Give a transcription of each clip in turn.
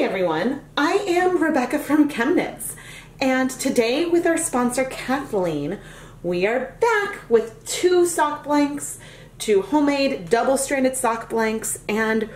Hi everyone, I am Rebecca from ChemKnits, and today with our sponsor Kathleen, we are back with two sock blanks, two homemade double-stranded sock blanks, and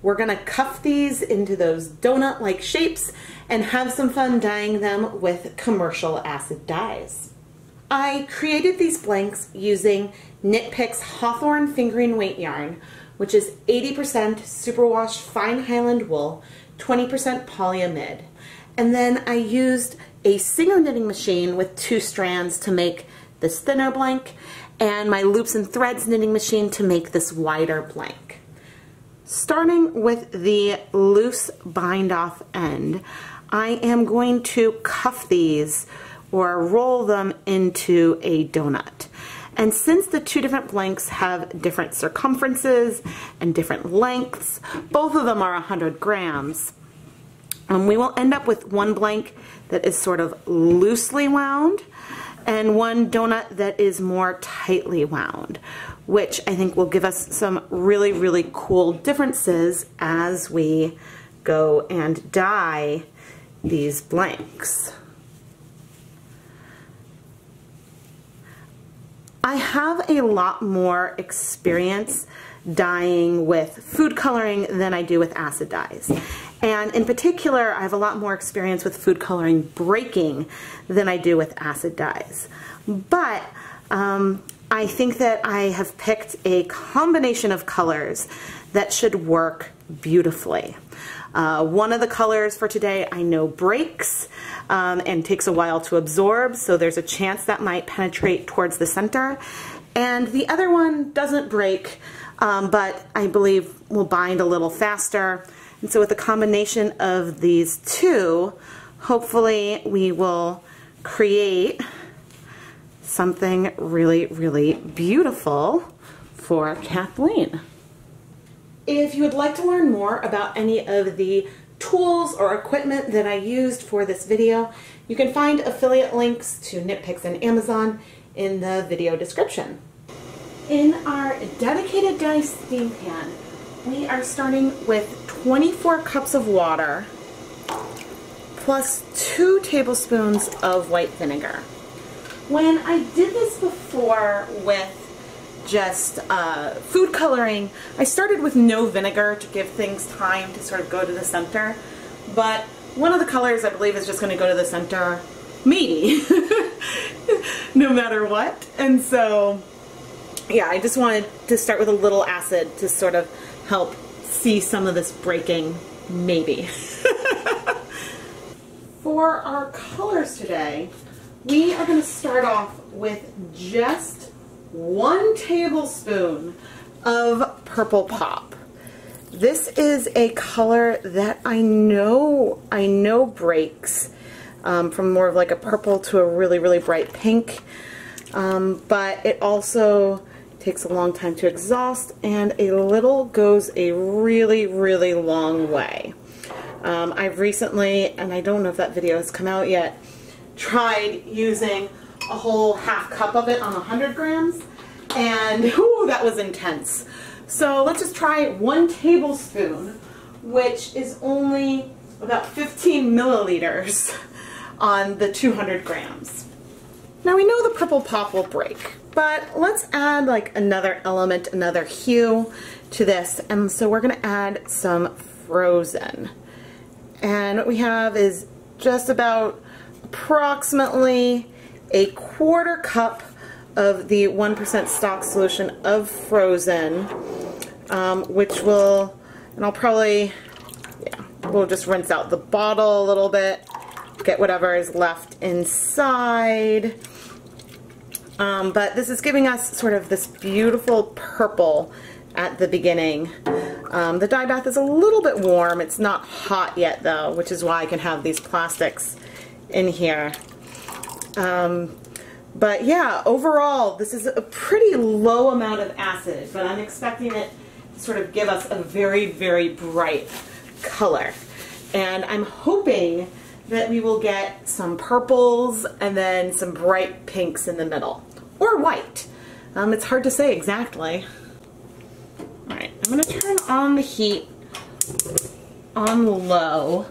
we're gonna cuff these into those donut-like shapes and have some fun dyeing them with commercial acid dyes. I created these blanks using Knit Picks Hawthorne fingering weight yarn, which is 80% superwash fine Highland wool, 20% polyamide. And then I used a Singer knitting machine with two strands to make this thinner blank, and my Loops and Threads knitting machine to make this wider blank. Starting with the loose bind off end, I am going to cuff these or roll them into a donut. And since the two different blanks have different circumferences and different lengths, both of them are 100 grams, we will end up with one blank that is sort of loosely wound and one donut that is more tightly wound, which I think will give us some really, really cool differences as we go and dye these blanks. I have a lot more experience dyeing with food coloring than I do with acid dyes. And in particular, I have a lot more experience with food coloring breaking than I do with acid dyes. But I think that I have picked a combination of colors that should work beautifully. One of the colors for today I know breaks and takes a while to absorb, so there's a chance that might penetrate towards the center. And the other one doesn't break, but I believe will bind a little faster. And so with a combination of these two, hopefully we will create something really, really beautiful for Kathleen. If you would like to learn more about any of the tools or equipment that I used for this video, you can find affiliate links to Knit Picks and Amazon in the video description. In our dedicated dye steam pan, we are starting with 24 cups of water plus 2 tablespoons of white vinegar. When I did this before with just food coloring, I started with no vinegar to give things time to sort of go to the center, but one of the colors I believe is just going to go to the center, maybe, no matter what. And so, yeah, I just wanted to start with a little acid to sort of help see some of this breaking, maybe. For our colors today, we are going to start off with just 1 tablespoon of Purple Pop. This is a color that I know breaks from more of like a purple to a really, really bright pink, but it also takes a long time to exhaust, and a little goes a really, really long way. I've recently, and I don't know if that video has come out yet, tried using a whole half cup of it on 100 grams, and whoo, that was intense. So let's just try 1 tablespoon, which is only about 15 milliliters on the 200 grams. Now we know the Purple Pop will break, but let's add like another element, another hue to this, and so we're gonna add some Frozen. And what we have is just about approximately a 1/4 cup of the 1% stock solution of Frozen, which will, and I'll probably, yeah, we'll just rinse out the bottle a little bit, get whatever is left inside. But this is giving us sort of this beautiful purple at the beginning. The dye bath is a little bit warm. It's not hot yet though, which is why I can have these plastics in here. But yeah, overall, this is a pretty low amount of acid, but I'm expecting it to sort of give us a very, very bright color. And I'm hoping that we will get some purples and then some bright pinks in the middle, or white. It's hard to say exactly. All right, I'm going to turn on the heat on low.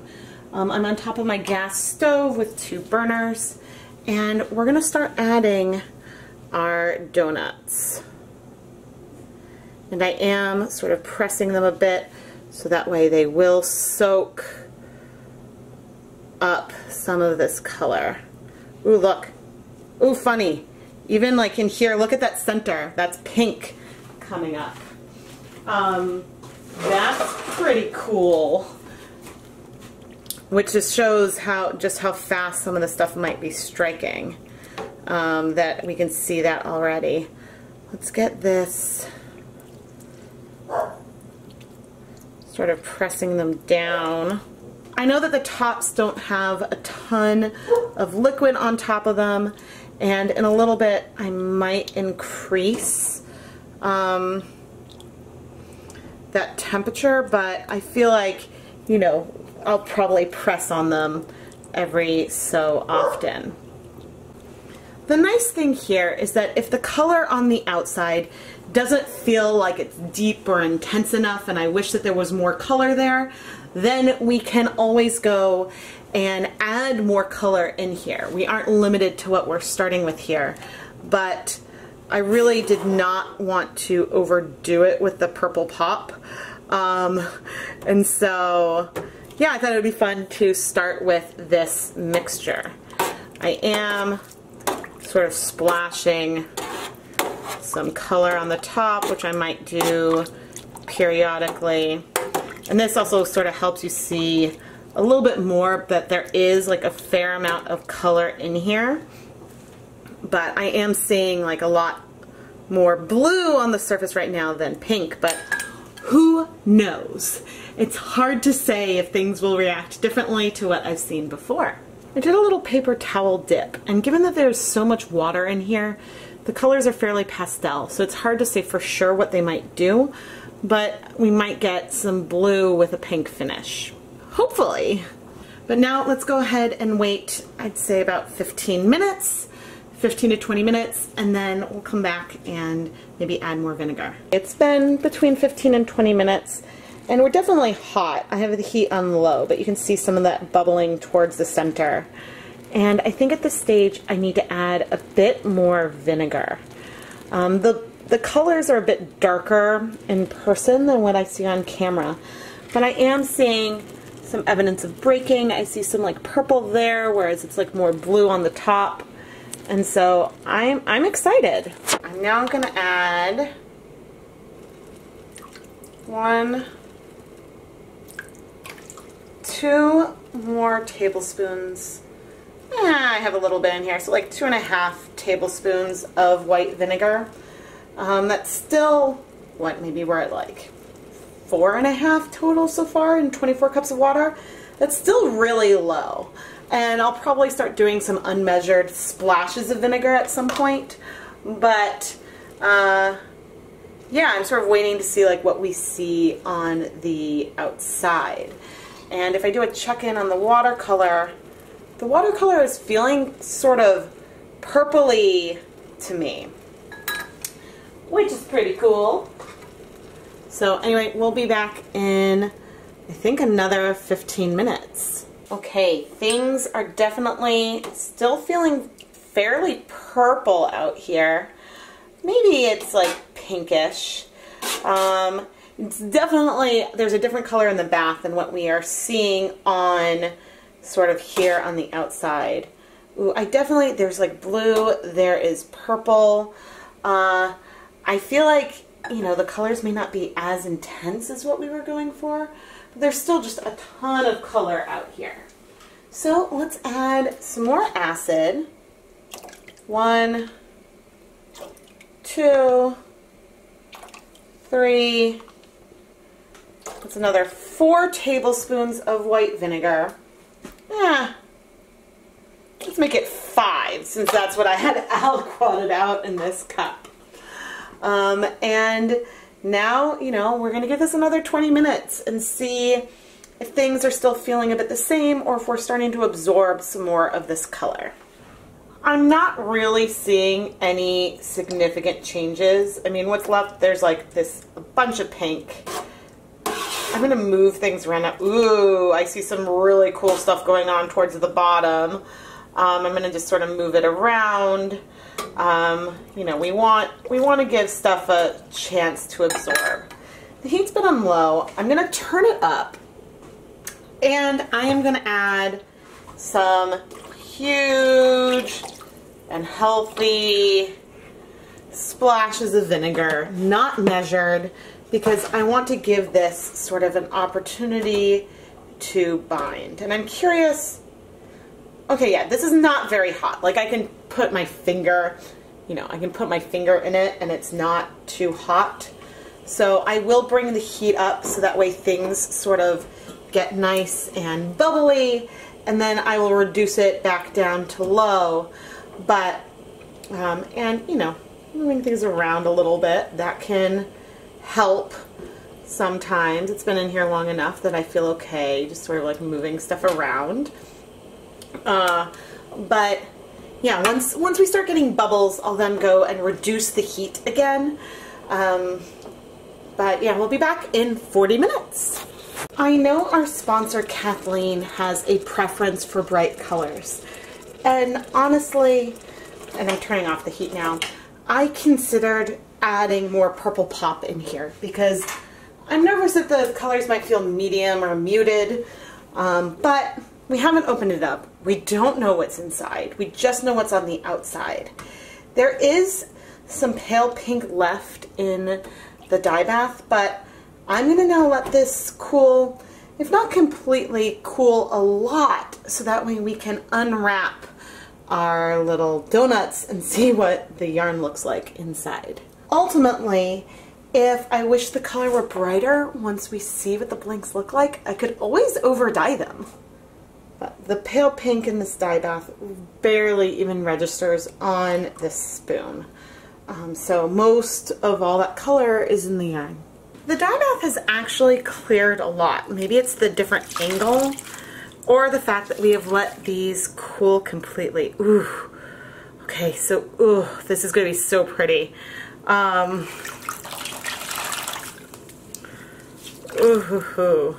I'm on top of my gas stove with two burners, and we're gonna start adding our donuts. And I am sort of pressing them a bit so that way they will soak up some of this color. Ooh, look. Ooh, funny. Even like in here, look at that center. That's pink coming up. That's pretty cool. Which just shows just how fast some of the stuff might be striking. That we can see that already. Let's get this. Sort of pressing them down. I know that the tops don't have a ton of liquid on top of them, and in a little bit I might increase that temperature, but I feel like, you know, I'll probably press on them every so often. The nice thing here is that if the color on the outside doesn't feel like it's deep or intense enough, and I wish that there was more color there, then we can always go and add more color in here. We aren't limited to what we're starting with here, but I really did not want to overdo it with the Purple Pop. And so, yeah, I thought it would be fun to start with this mixture. I am sort of splashing some color on the top, which I might do periodically. And this also sort of helps you see a little bit more that there is like a fair amount of color in here. But I am seeing like a lot more blue on the surface right now than pink, but who knows? It's hard to say if things will react differently to what I've seen before. I did a little paper towel dip, and given that there's so much water in here, the colors are fairly pastel, so it's hard to say for sure what they might do, but we might get some blue with a pink finish. Hopefully. But now let's go ahead and wait, I'd say about 15 minutes, 15 to 20 minutes, and then we'll come back and maybe add more vinegar. It's been between 15 and 20 minutes, and we're definitely hot. I have the heat on low, but you can see some of that bubbling towards the center. And I think at this stage I need to add a bit more vinegar. The colors are a bit darker in person than what I see on camera, but I am seeing some evidence of breaking. I see some like purple there, whereas it's like more blue on the top. And so I'm excited. I'm now gonna add two more tablespoons. I have a little bit in here, so like 2.5 tablespoons of white vinegar. That's still, what, maybe we're at like 4.5 total so far in 24 cups of water. That's still really low. And I'll probably start doing some unmeasured splashes of vinegar at some point. But yeah, I'm sort of waiting to see like what we see on the outside. And if I do a check-in on the watercolor is feeling sort of purpley to me, which is pretty cool. So anyway, we'll be back in, I think, another 15 minutes. Okay, things are definitely still feeling fairly purple out here. Maybe it's like pinkish. It's definitely, there's a different color in the bath than what we are seeing on sort of here on the outside. Ooh, I definitely, there's like blue, there is purple. I feel like, you know, the colors may not be as intense as what we were going for, but there's still just a ton of color out here. So let's add some more acid. 1, 2, 3, that's another 4 tablespoons of white vinegar. Let's make it 5, since that's what I had quantified out in this cup. And now, you know, we're going to give this another 20 minutes and see if things are still feeling a bit the same or if we're starting to absorb some more of this color. I'm not really seeing any significant changes. I mean, what's left, there's like this, a bunch of pink. I'm going to move things around. Ooh, I see some really cool stuff going on towards the bottom. I'm going to just sort of move it around. You know, we want to give stuff a chance to absorb. The heat's been on low. I'm going to turn it up, and I am going to add some huge and healthy splashes of vinegar, not measured, because I want to give this sort of an opportunity to bind. And I'm curious, okay, yeah, this is not very hot. Like, I can put my finger, you know, I can put my finger in it and it's not too hot. So I will bring the heat up so that way things sort of get nice and bubbly, and then I will reduce it back down to low. But, and you know, moving things around a little bit, that can help sometimes. It's been in here long enough that I feel okay just sort of like moving stuff around. But yeah, once we start getting bubbles, I'll then go and reduce the heat again. But yeah, we'll be back in 40 minutes. I know our sponsor Kathleen has a preference for bright colors, and honestly, and I'm turning off the heat now, I considered adding more Purple Pop in here because I'm nervous that the colors might feel medium or muted, but we haven't opened it up. We don't know what's inside. We just know what's on the outside. There is some pale pink left in the dye bath, but I'm going to now let this cool, if not completely, cool a lot, so that way we can unwrap our little donuts and see what the yarn looks like inside. Ultimately, if I wish the color were brighter, once we see what the blinks look like, I could always over dye them. But the pale pink in this dye bath barely even registers on this spoon. So most of all that color is in the yarn. The dye bath has actually cleared a lot. Maybe it's the different angle or the fact that we have let these cool completely. Ooh, okay, so ooh, this is gonna be so pretty. Ooh, hoo, hoo.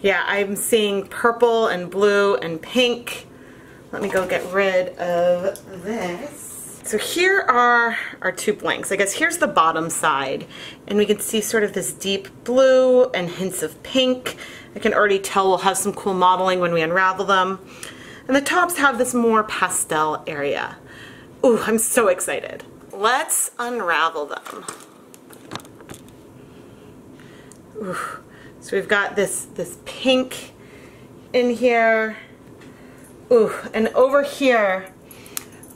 Yeah, I'm seeing purple and blue and pink. Let me go get rid of this. So here are our two blanks. I guess here's the bottom side, and we can see sort of this deep blue and hints of pink. I can already tell we'll have some cool modeling when we unravel them. And the tops have this more pastel area. Ooh, I'm so excited. Let's unravel them. Ooh. So we've got this pink in here. Ooh, and over here,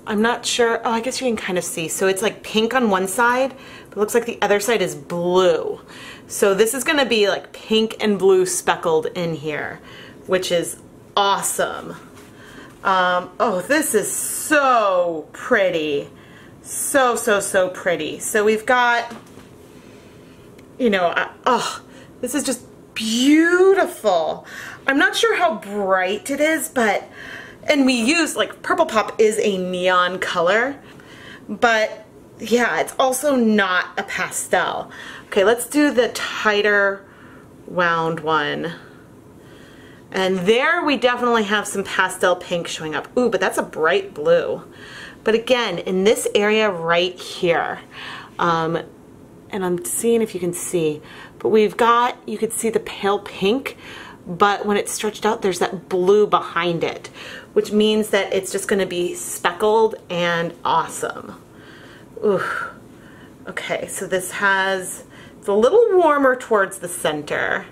I'm not sure, oh, I guess you can kind of see. So it's like pink on one side, but it looks like the other side is blue. So this is gonna be like pink and blue speckled in here, which is awesome. Oh, this is so pretty. So, so, so pretty. So we've got, you know, oh, this is just beautiful. I'm not sure how bright it is, but and we use, like, Purple Pop is a neon color, but yeah, it's also not a pastel. Okay, let's do the tighter wound one. And there we definitely have some pastel pink showing up. Ooh, but that's a bright blue. But again, in this area right here, and I'm seeing if you can see, but we've got, you could see the pale pink, but when it's stretched out, there's that blue behind it, which means that it's just gonna be speckled and awesome. Ooh. Okay, so this has, it's a little warmer towards the center.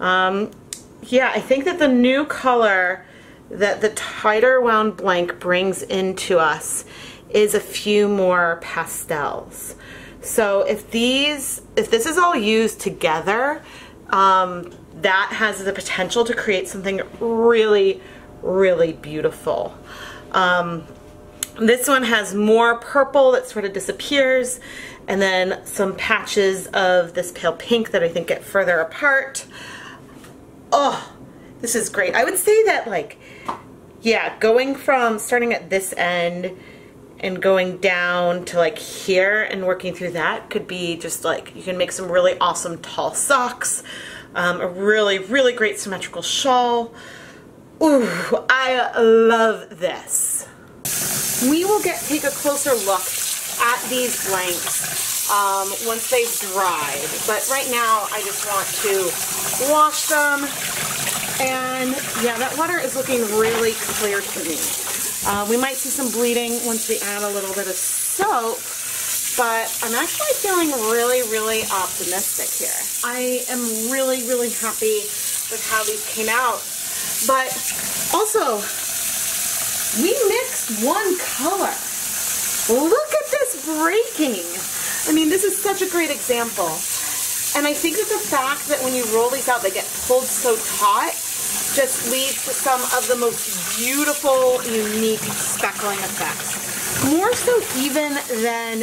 Yeah, I think that the new color that the tighter wound blank brings into us is a few more pastels. So if this is all used together, that has the potential to create something really, really beautiful. This one has more purple that sort of disappears, and then some patches of this pale pink that I think get further apart. Oh, this is great. I would say that, like, yeah, going from starting at this end and going down to like here and working through that could be just like, you can make some really awesome tall socks, a really, really great symmetrical shawl. Ooh, I love this. We will take a closer look at these blanks once they've dried, but right now I just want to wash them. And yeah, that water is looking really clear to me. We might see some bleeding once we add a little bit of soap, but I'm actually feeling really, really optimistic here. I am really, really happy with how these came out, but also we mixed one color. Look at this breaking. I mean, this is such a great example. And I think that the fact that when you roll these out, they get pulled so taut just leads to some of the most beautiful, unique speckling effects. More so even than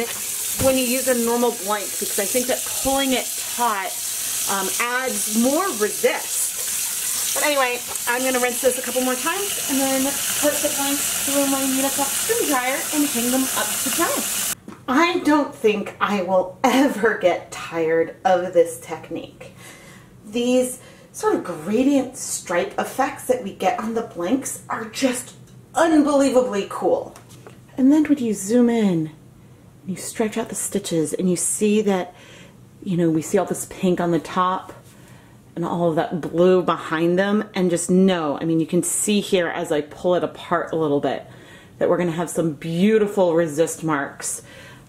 when you use a normal blank, because I think that pulling it taut adds more resist. But anyway, I'm gonna rinse this a couple more times and then put the blanks through my Nina Soft Spin Dryer and hang them up to dry. I don't think I will ever get tired of this technique. These sort of gradient stripe effects that we get on the blanks are just unbelievably cool. And then when you zoom in, you stretch out the stitches and you see that, you know, we see all this pink on the top and all of that blue behind them, and just know, I mean, you can see here as I pull it apart a little bit that we're gonna have some beautiful resist marks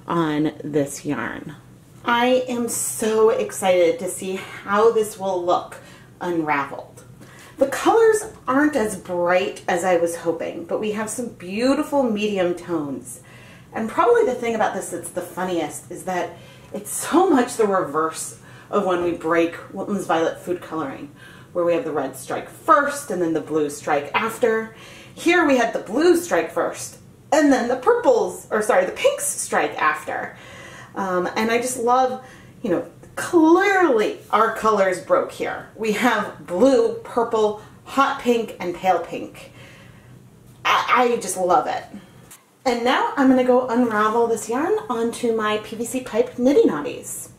on this yarn. I am so excited to see how this will look unraveled. The colors aren't as bright as I was hoping, but we have some beautiful medium tones. And probably the thing about this that's the funniest is that it's so much the reverse of when we break Wilton's Violet food coloring, where we have the red strike first and then the blue strike after. Here we had the blue strike first and then the purples, or sorry, the pinks strike after. And I just love, you know, clearly our colors broke here. We have blue, purple, hot pink, and pale pink. I just love it. And now I'm gonna go unravel this yarn onto my PVC pipe Knitty Knotties.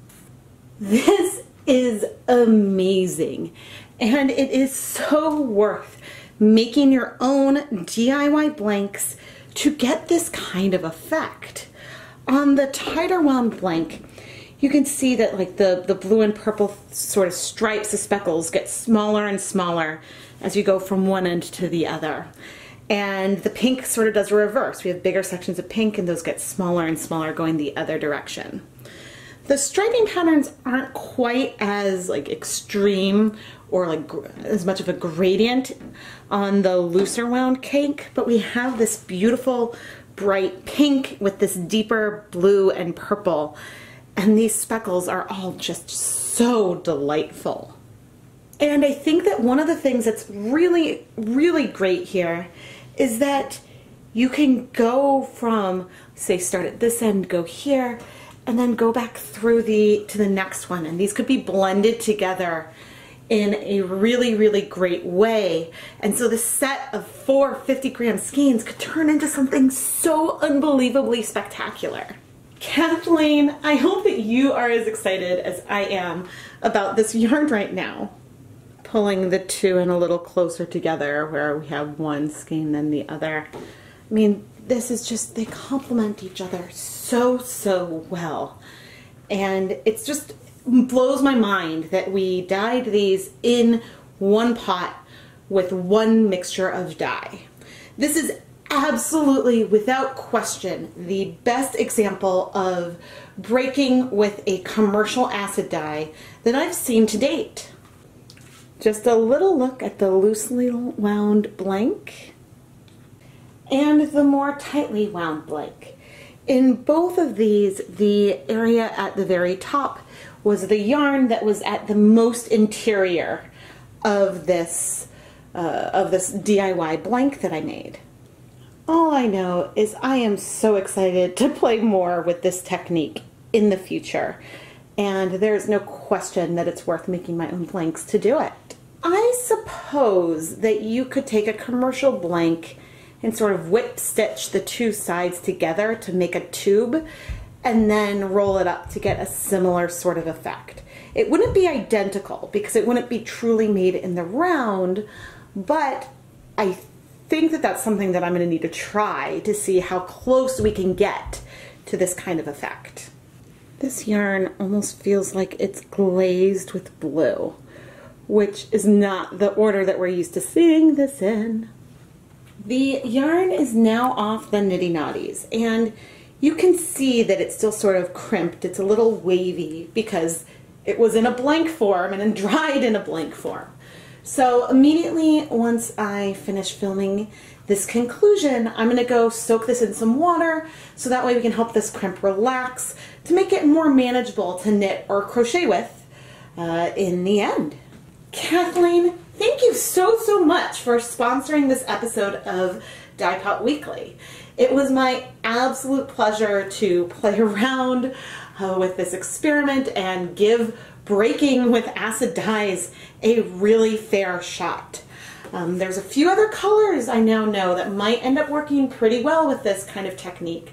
This is amazing. And it is so worth making your own DIY blanks to get this kind of effect. On the tighter wound blank, you can see that like the blue and purple sort of stripes, the speckles, get smaller and smaller as you go from one end to the other. And the pink sort of does a reverse. We have bigger sections of pink and those get smaller and smaller going the other direction. The striping patterns aren't quite as like extreme or like as much of a gradient on the looser wound cake, but we have this beautiful bright pink with this deeper blue and purple, and these speckles are all just so delightful. And I think that one of the things that's really, really great here is that you can go from, say, start at this end, go here, and then go back through to the next one, and these could be blended together in a really, really great way. And so the set of 4 50-gram skeins could turn into something so unbelievably spectacular. Kathleen, I hope that you are as excited as I am about this yarn right now. Pulling the two in a little closer together where we have one skein than the other. I mean, this is just, they complement each other so, so well. And it's just, blows my mind that we dyed these in one pot with one mixture of dye. This is absolutely, without question, the best example of breaking with a commercial acid dye that I've seen to date. Just a little look at the loosely wound blank and the more tightly wound blank. In both of these, the area at the very top was the yarn that was at the most interior of this DIY blank that I made. All I know is I am so excited to play more with this technique in the future, and there's no question that it's worth making my own blanks to do it. I suppose that you could take a commercial blank and sort of whip stitch the two sides together to make a tube, and then roll it up to get a similar sort of effect. It wouldn't be identical because it wouldn't be truly made in the round, but I think that that's something that I'm going to need to try to see how close we can get to this kind of effect. This yarn almost feels like it's glazed with blue, which is not the order that we're used to seeing this in. The yarn is now off the Knitty Knotties, and you can see that it's still sort of crimped. It's a little wavy because it was in a blank form and then dried in a blank form. So immediately once I finish filming this conclusion, I'm gonna go soak this in some water so that way we can help this crimp relax to make it more manageable to knit or crochet with in the end. Kathleen, thank you so much for sponsoring this episode of Dye Pot Weekly. It was my absolute pleasure to play around with this experiment and give breaking with acid dyes a really fair shot. There's a few other colors I now know that might end up working pretty well with this kind of technique,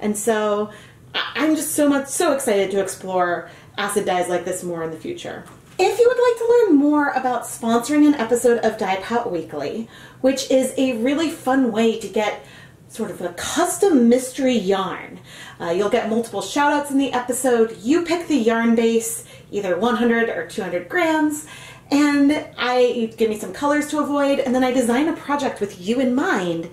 and so I'm just so excited to explore acid dyes like this more in the future. If you would like to learn more about sponsoring an episode of Dye Pot Weekly, which is a really fun way to get sort of a custom mystery yarn. You'll get multiple shout outs in the episode. You pick the yarn base, either 100 or 200 grams, and you give me some colors to avoid, and then I design a project with you in mind.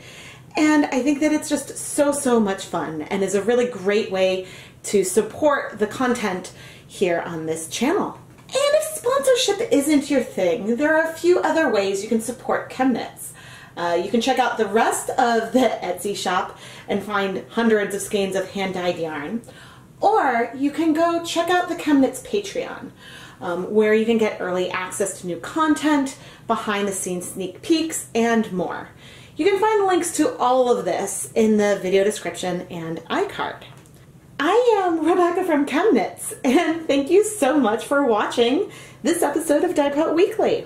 And I think that it's just so much fun and is a really great way to support the content here on this channel. And if sponsorship isn't your thing, there are a few other ways you can support ChemKnits. You can check out the rest of the Etsy shop and find hundreds of skeins of hand-dyed yarn. Or you can go check out the ChemKnits Patreon, where you can get early access to new content, behind-the-scenes sneak peeks, and more. You can find links to all of this in the video description and iCard. I am Rebecca from ChemKnits, and thank you so much for watching this episode of Dye Pot Weekly.